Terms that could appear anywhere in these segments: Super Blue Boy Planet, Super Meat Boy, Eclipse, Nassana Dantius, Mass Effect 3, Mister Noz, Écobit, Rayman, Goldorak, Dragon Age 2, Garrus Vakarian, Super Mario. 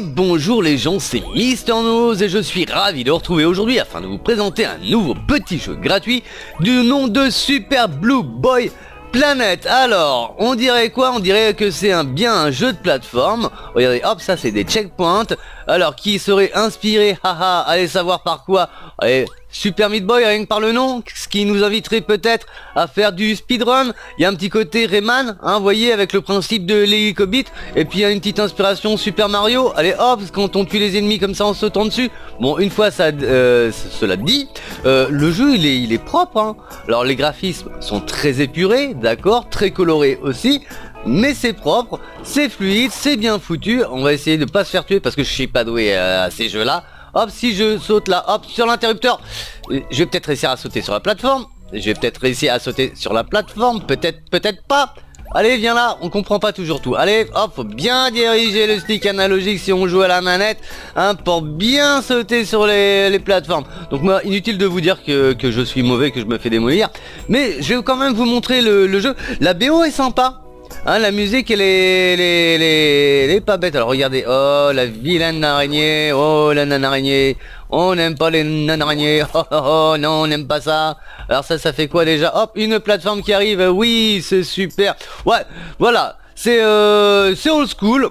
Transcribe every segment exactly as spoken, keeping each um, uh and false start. Et bonjour les gens, c'est Mister Noz et je suis ravi de vous retrouver aujourd'hui afin de vous présenter un nouveau petit jeu gratuit du nom de Super Blue Boy Planet. Alors, on dirait quoi? On dirait que c'est un, bien un jeu de plateforme. Regardez, hop, ça c'est des checkpoints. Alors, qui serait inspiré? Haha, allez savoir par quoi. Allez, Super Meat Boy, rien que par le nom, ce qui nous inviterait peut-être à faire du speedrun. Il y a un petit côté Rayman, hein, vous voyez, avec le principe de l'Écobit. Et puis il y a une petite inspiration Super Mario. Allez hop, quand on tue les ennemis comme ça en sautant dessus. Bon, une fois ça, euh, cela dit, euh, le jeu il est, il est propre, hein. Alors les graphismes sont très épurés, d'accord, très colorés aussi. Mais c'est propre, c'est fluide, c'est bien foutu. On va essayer de pas se faire tuer parce que je suis pas doué à ces jeux-là. Hop, si je saute là, hop, sur l'interrupteur, je vais peut-être réussir à sauter sur la plateforme. Je vais peut-être réussir à sauter sur la plateforme, peut-être, peut-être pas. Allez, viens là, on comprend pas toujours tout. Allez, hop, faut bien diriger le stick analogique si on joue à la manette, hein, pour bien sauter sur les, les plateformes. Donc moi, inutile de vous dire que, que je suis mauvais, que je me fais démolir. Mais je vais quand même vous montrer le, le jeu. La B O est sympa. Hein, la musique elle est, elle, est, elle, est, elle est pas bête. Alors regardez, oh la vilaine araignée, oh la nana araignée, on n'aime pas les nanas araignées, oh, oh, oh non on n'aime pas ça. Alors ça ça fait quoi déjà? Hop, une plateforme qui arrive, oui c'est super. Ouais, voilà, c'est euh, c'est old school.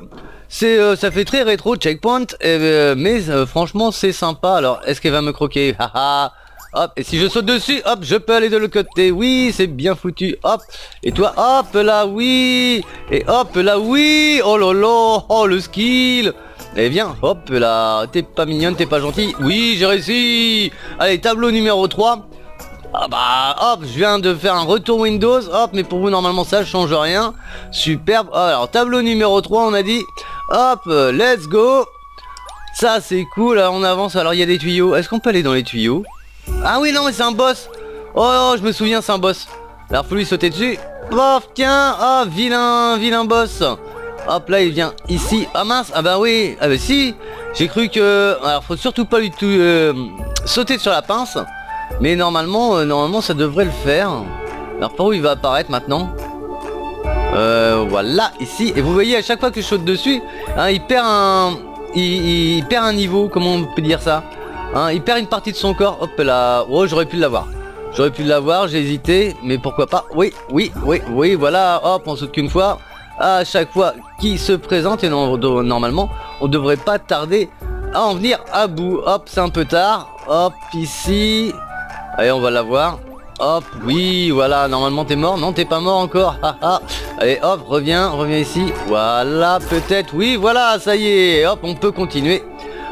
C'est, euh, ça fait très rétro checkpoint, et, euh, mais euh, franchement c'est sympa. Alors est-ce qu'elle va me croquer? Haha. Hop, et si je saute dessus, hop, je peux aller de l'autre côté. Oui, c'est bien foutu, hop. Et toi, hop, là, oui. Et hop, là, oui. Oh là là, oh le skill. Eh bien, hop, là, t'es pas mignonne, t'es pas gentille. Oui, j'ai réussi. Allez, tableau numéro trois. Ah bah, hop, je viens de faire un retour Windows. Hop, mais pour vous, normalement, ça change rien. Superbe. Alors, tableau numéro trois, on a dit. Hop, let's go. Ça, c'est cool, là, on avance. Alors, il y a des tuyaux. Est-ce qu'on peut aller dans les tuyaux? Ah oui non mais c'est un boss. Oh je me souviens c'est un boss. Alors faut lui sauter dessus. Pof tiens. Ah oh, vilain vilain boss. Hop là il vient ici. Ah mince. Ah bah oui. Ah bah si. J'ai cru que. Alors faut surtout pas lui tout, euh, sauter sur la pince. Mais normalement euh, normalement ça devrait le faire. Alors par où il va apparaître maintenant? Euh voilà ici. Et vous voyez à chaque fois que je saute dessus hein, il perd un il, il, il perd un niveau. Comment on peut dire ça? Hein, il perd une partie de son corps, hop là, oh j'aurais pu l'avoir, j'aurais pu l'avoir, j'ai hésité, mais pourquoi pas, oui, oui, oui, oui, voilà, hop, on saute qu'une fois, à chaque fois qui se présente, et non, normalement, on devrait pas tarder à en venir à bout, hop, c'est un peu tard, hop, ici, allez, on va l'avoir, hop, oui, voilà, normalement t'es mort, non, t'es pas mort encore, haha, allez, hop, reviens, reviens ici, voilà, peut-être, oui, voilà, ça y est, hop, on peut continuer.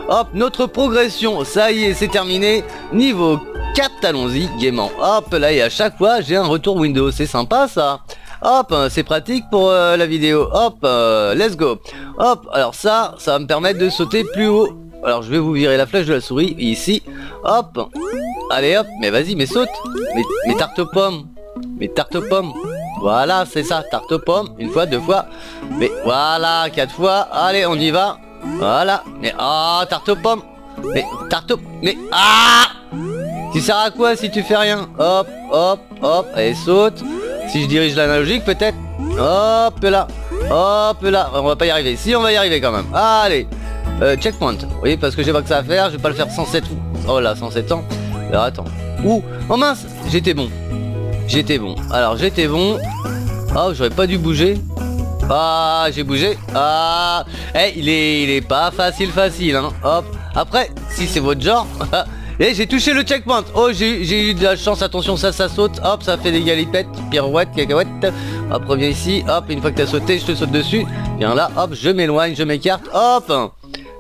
Hop, notre progression, ça y est, c'est terminé. Niveau quatre, allons-y, gaiement. Hop, là, et à chaque fois, j'ai un retour Windows. C'est sympa, ça. Hop, c'est pratique pour euh, la vidéo. Hop, euh, let's go. Hop, alors ça, ça va me permettre de sauter plus haut. Alors, je vais vous virer la flèche de la souris, ici. Hop, allez, hop, mais vas-y, mais saute. Mais, mais tarte aux pommes. Mais tarte aux pommes. Voilà, c'est ça, tarte aux pommes. Une fois, deux fois. Mais voilà, quatre fois. Allez, on y va. Voilà, mais ah, oh, tarte aux pommes. Mais tarte aux... mais ah, tu sers à quoi si tu fais rien? Hop, hop, hop, allez saute. Si je dirige l'analogique peut-être. Hop là, hop là. On va pas y arriver, si on va y arriver quand même. Allez, euh, checkpoint. Oui, parce que j'ai pas que ça à faire, je vais pas le faire cent sept. Oh là, cent sept ans. Alors attends. Ouh, oh mince, j'étais bon. J'étais bon, alors j'étais bon. Oh, j'aurais pas dû bouger. Ah, j'ai bougé. Ah, eh, il est, il est pas facile, facile, hein. Hop. Après, si c'est votre genre. Eh, j'ai touché le checkpoint. Oh, j'ai eu de la chance. Attention, ça, ça saute. Hop, ça fait des galipettes, pirouettes, cacahuètes. Hop, reviens ici. Hop, une fois que t'as sauté, je te saute dessus. Viens là. Hop, je m'éloigne, je m'écarte. Hop.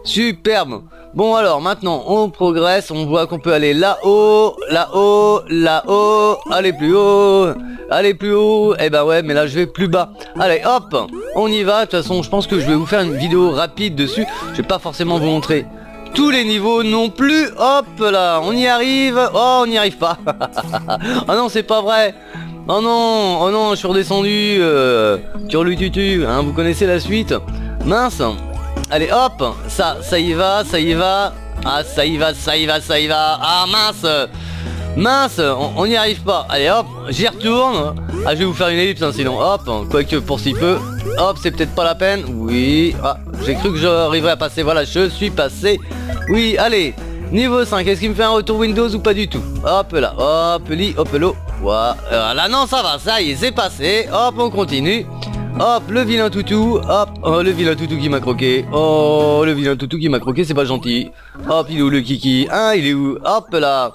Superbe. Bon, alors, maintenant, on progresse. On voit qu'on peut aller là-haut, là-haut, là-haut. Aller plus haut. Allez plus haut, et eh ben ouais mais là je vais plus bas. Allez hop, on y va. De toute façon je pense que je vais vous faire une vidéo rapide dessus. Je vais pas forcément vous montrer tous les niveaux non plus. Hop là, on y arrive. Oh on n'y arrive pas. Oh non c'est pas vrai. Oh non, oh non je suis redescendu euh, turlututu, hein, vous connaissez la suite. Mince. Allez hop, ça, ça y va, ça y va. Ah ça y va, ça y va, ça y va. Ah mince. Mince, on n'y arrive pas. Allez hop, j'y retourne. Ah, je vais vous faire une ellipse, hein, sinon hop, quoique pour si peu. Hop, c'est peut-être pas la peine. Oui, ah, J'ai cru que j'arriverais à passer. Voilà, je suis passé. Oui, allez. Niveau cinq, est-ce qu'il me fait un retour Windows ou pas du tout? Hop là, hop li, hop l'eau. Voilà, non, ça va, ça y est, c'est passé. Hop, on continue. Hop, le vilain toutou. Hop, oh, le vilain toutou qui m'a croqué. Oh, le vilain toutou qui m'a croqué, c'est pas gentil. Hop, il est où le kiki? Hein, il est où? Hop là.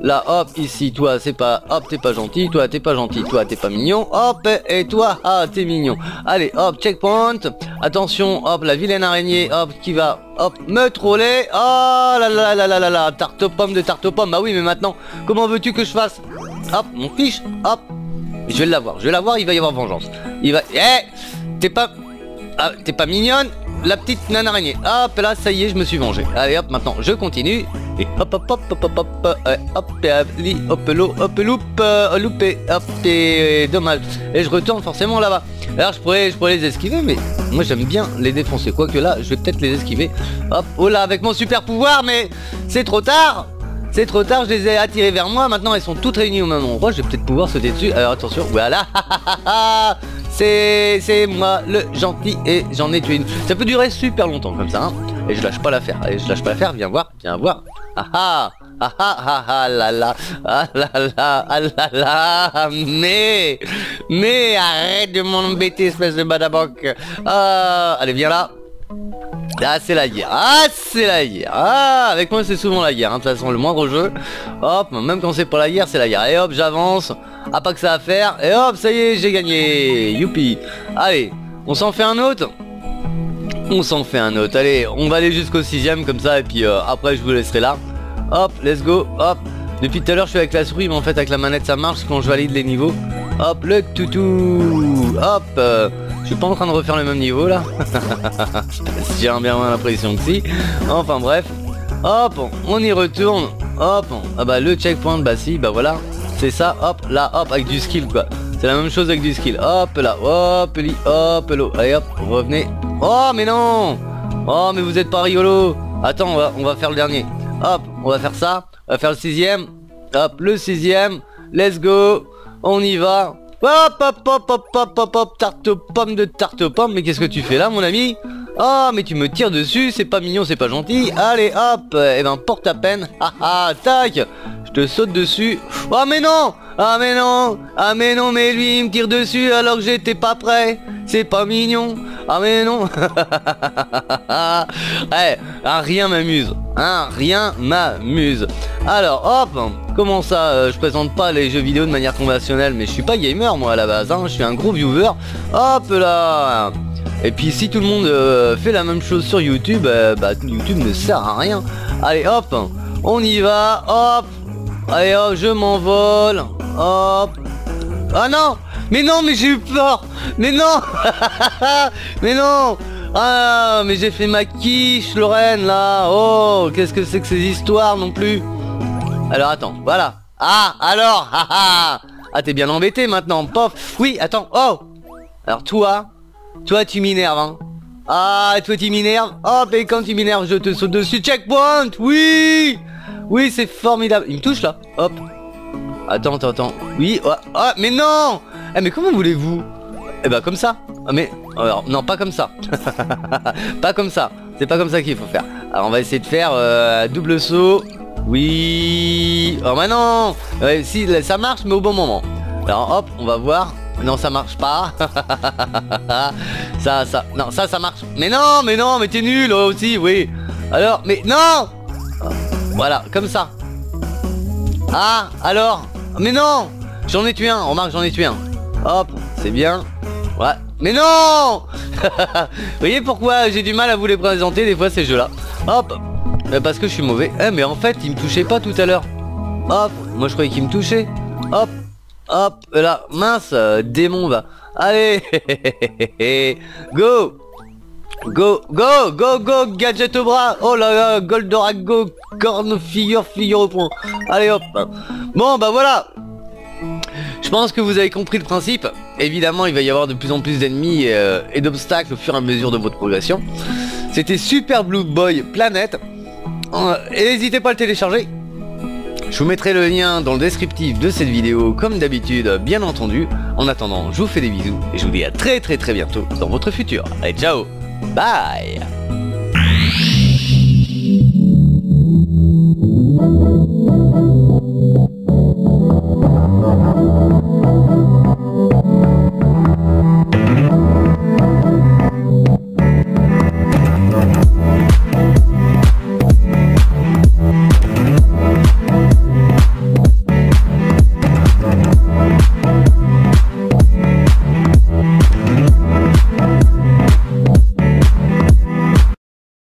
Là, hop, ici, toi, c'est pas... Hop, t'es pas gentil, toi, t'es pas gentil, toi, t'es pas mignon. Hop, et toi, ah, t'es mignon. Allez, hop, checkpoint. Attention, hop, la vilaine araignée, hop, qui va... Hop, me troller. Oh là là là là là là. Tarte aux pommes de tarte aux pommes. Bah oui, mais maintenant, comment veux-tu que je fasse? Hop, mon fiche. Hop. Je vais l'avoir, je vais l'avoir, il va y avoir vengeance. Il va... Eh hey, t'es pas... Ah, t'es pas mignonne, la petite nana araignée. Hop, là, ça y est, je me suis vengé. Allez, hop, maintenant, je continue. Et hop, hop, hop, hop, hop, hop, hop, li, hop, l'eau, hop, loupe, loupé, hop, et dommage. Et je retourne forcément là-bas. Alors, je pourrais, je pourrais les esquiver, mais moi, j'aime bien les défoncer. Quoique là, je vais peut-être les esquiver. Hop, oh là, avec mon super pouvoir, mais c'est trop tard. C'est trop tard, je les ai attirées vers moi. Maintenant, elles sont toutes réunies au même endroit. Je vais peut-être pouvoir sauter dessus. Alors, attention, voilà. C'est moi le gentil et j'en ai tué une. Ça peut durer super longtemps comme ça. Hein. Et je lâche pas l'affaire. Allez, je lâche pas l'affaire. Viens voir, viens voir. Ah ah ah ah ah là là. Ah là là ah là là. Mais, mais arrête de m'embêter, espèce de badaboc. Euh, allez, viens là. Ah, c'est la guerre. Ah, c'est la guerre. Ah, avec moi, c'est souvent la guerre. Hein. De toute façon, le moindre jeu. Hop, même quand c'est pour la guerre, c'est la guerre. Et hop, j'avance. Ah, pas que ça à faire. Et hop, ça y est, j'ai gagné. Youpi. Allez, on s'en fait un autre. On s'en fait un autre. Allez, on va aller jusqu'au sixième comme ça. Et puis euh, après, je vous laisserai là. Hop, let's go. Hop. Depuis tout à l'heure, je suis avec la souris. Mais en fait, avec la manette, ça marche quand je valide les niveaux. Hop, le toutou. Hop. Euh... Je suis pas en train de refaire le même niveau là. J'ai bien l'impression que si. Enfin bref. Hop, on y retourne. Hop. Ah bah le checkpoint, bah si, bah voilà. C'est ça, hop, là, hop, avec du skill quoi. C'est la même chose avec du skill. Hop là, hop, li, hop, l'eau. Allez hop, revenez. Oh mais non. Oh mais vous êtes pas rigolo. Attends, on va, on va faire le dernier. Hop, on va faire ça. On va faire le sixième. Hop, le sixième. Let's go. On y va. Hop, hop, hop, hop, hop, hop, hop, tarte aux pommes de tarte aux pommes. Mais qu'est-ce que tu fais là, mon ami? Ah, mais tu me tires dessus, c'est pas mignon, c'est pas gentil. Allez, hop, eh ben, porte à peine. Ah, ah, tac, je te saute dessus. Ah, mais non. Ah, mais non. Ah, mais non, mais lui, il me tire dessus alors que j'étais pas prêt. C'est pas mignon. Ah, mais non. Ouais, rien m'amuse. Hein, rien m'amuse. Alors, hop. Comment ça, euh, je présente pas les jeux vidéo de manière conventionnelle, mais je suis pas gamer moi à la base, hein, je suis un gros viewer. Hop là. Et puis si tout le monde euh, fait la même chose sur YouTube, euh, bah YouTube ne sert à rien. Allez hop, on y va, hop. Allez hop, je m'envole. Hop. Ah non. Mais non, mais j'ai eu peur. Mais non. Mais non. Ah mais j'ai fait ma quiche, Lorraine, là. Oh, qu'est-ce que c'est que ces histoires non plus. Alors attends, voilà. Ah, alors, ah, ah, ah t'es bien embêté maintenant, pof. Oui, attends, oh. Alors toi, toi tu m'énerves, hein. Ah, toi tu m'énerves. Hop, et quand tu m'énerves, je te saute dessus. Checkpoint, oui. Oui, c'est formidable. Il me touche, là, hop. Attends, attends, attends. Oui, oh, oh mais non. Eh, mais comment voulez-vous? Eh ben, comme ça. Ah, mais, alors, non, pas comme ça. Pas comme ça. C'est pas comme ça qu'il faut faire. Alors, on va essayer de faire euh, double saut. Oui. Oh bah non. Ouais, si ça marche mais au bon moment. Alors hop, on va voir. Non ça marche pas. Ça ça. Non ça ça marche. Mais non mais non mais t'es nul aussi oui. Alors mais non. Voilà comme ça. Ah alors. Mais non. J'en ai tué un. Remarque j'en ai tué un. Hop c'est bien. Ouais. Mais non. Vous voyez pourquoi j'ai du mal à vous les présenter des fois ces jeux là. Hop. Parce que je suis mauvais. Eh mais en fait il me touchait pas tout à l'heure. Hop. Moi je croyais qu'il me touchait. Hop. Hop. Là. Mince euh, démon va. Allez. Go. Go. Go. Go. Go. Gadget au bras. Oh là là. Goldorak. Go. Corne. Figure. Figure au point. Allez hop. Bon bah voilà. Je pense que vous avez compris le principe. Évidemment il va y avoir de plus en plus d'ennemis euh, et d'obstacles au fur et à mesure de votre progression. C'était Super Blue Boy Planet. N'hésitez pas à le télécharger. Je vous mettrai le lien dans le descriptif de cette vidéo comme d'habitude bien entendu. En attendant je vous fais des bisous et je vous dis à très très très bientôt dans votre futur. Allez ciao. Bye!